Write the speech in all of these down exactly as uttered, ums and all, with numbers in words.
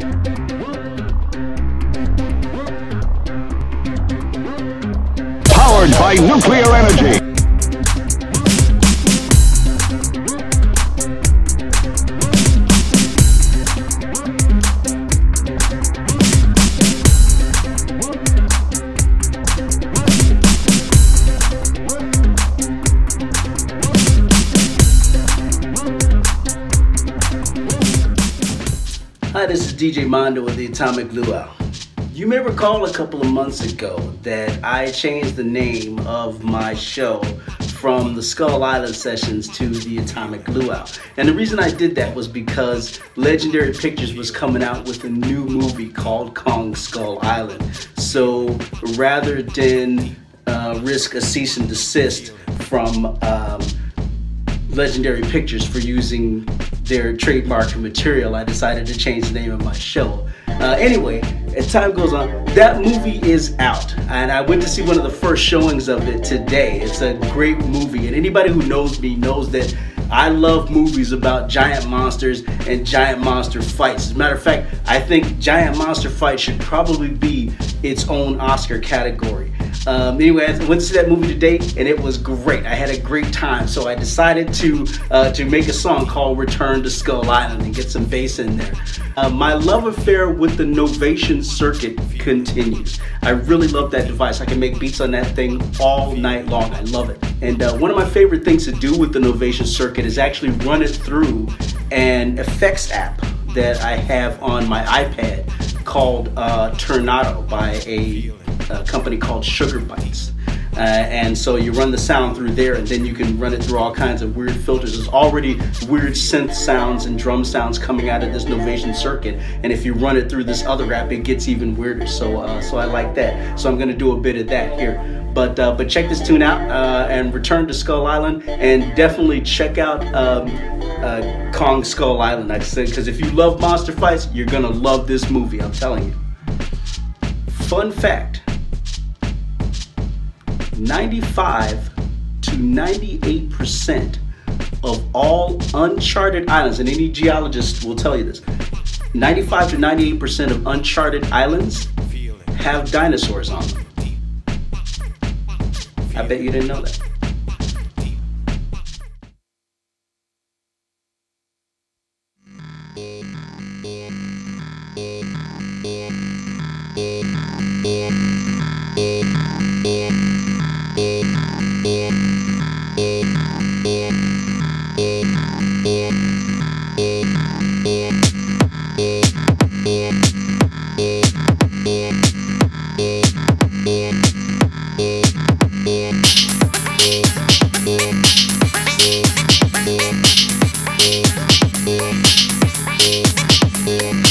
Powered by nuclear energy. Hi, this is D J Mondo with the Atomic Luau. You may recall a couple of months ago that I changed the name of my show from the Skull Island Sessions to the Atomic Luau. And the reason I did that was because Legendary Pictures was coming out with a new movie called Kong Skull Island. So rather than uh, risk a cease and desist from um, Legendary Pictures for using their trademark material, I decided to change the name of my show. Uh, anyway, as time goes on, that movie is out, and I went to see one of the first showings of it today. It's a great movie, and anybody who knows me knows that I love movies about giant monsters and giant monster fights. As a matter of fact, I think giant monster fights should probably be its own Oscar category. Um, anyway, I went to see that movie today, and it was great. I had a great time, so I decided to uh, to make a song called "Return to Skull Island" and get some bass in there. Uh, my love affair with the Novation Circuit continues. I really love that device. I can make beats on that thing all night long. I love it. And uh, one of my favorite things to do with the Novation Circuit is actually run it through an effects app that I have on my iPad called uh, Turnado by a A company called Sugar Bytes, uh, and so you run the sound through there, and then you can run it through all kinds of weird filters. There's already weird synth sounds and drum sounds coming out of this Novation Circuit, and if you run it through this other app, it gets even weirder. So, uh, so I like that. So I'm gonna do a bit of that here. But uh, but check this tune out, uh, and Return to Skull Island, and definitely check out um, uh, Kong Skull Island. I said, because if you love monster fights, you're gonna love this movie. I'm telling you. Fun fact. ninety-five to ninety-eight percent of all uncharted islands, and any geologist will tell you this, ninety-five to ninety-eight percent of uncharted islands have dinosaurs on them. I bet you didn't know that. Yeah.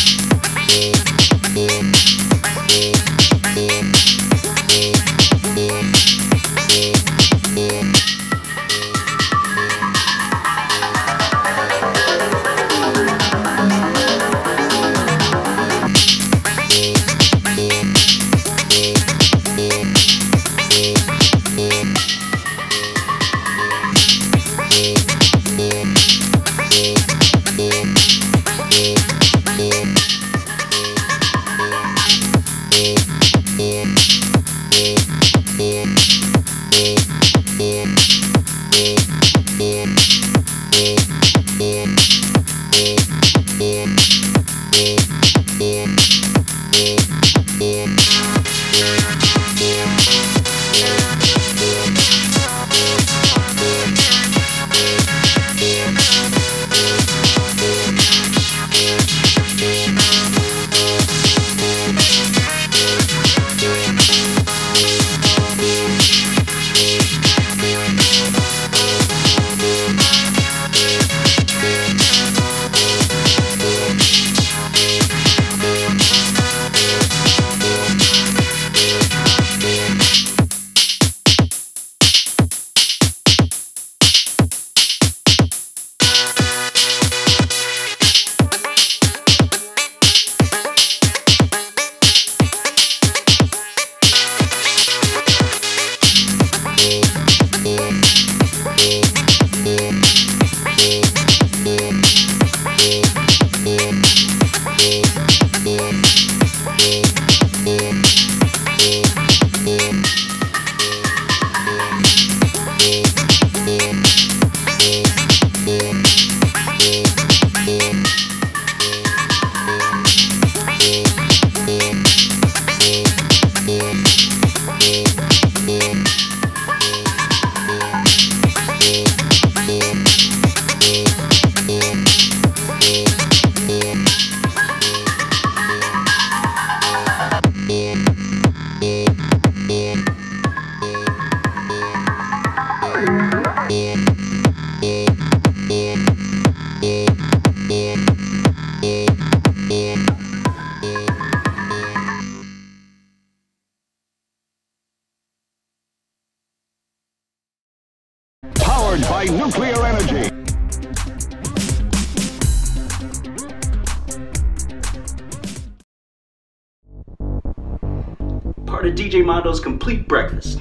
part of D J Mondo's complete breakfast.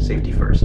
Safety first.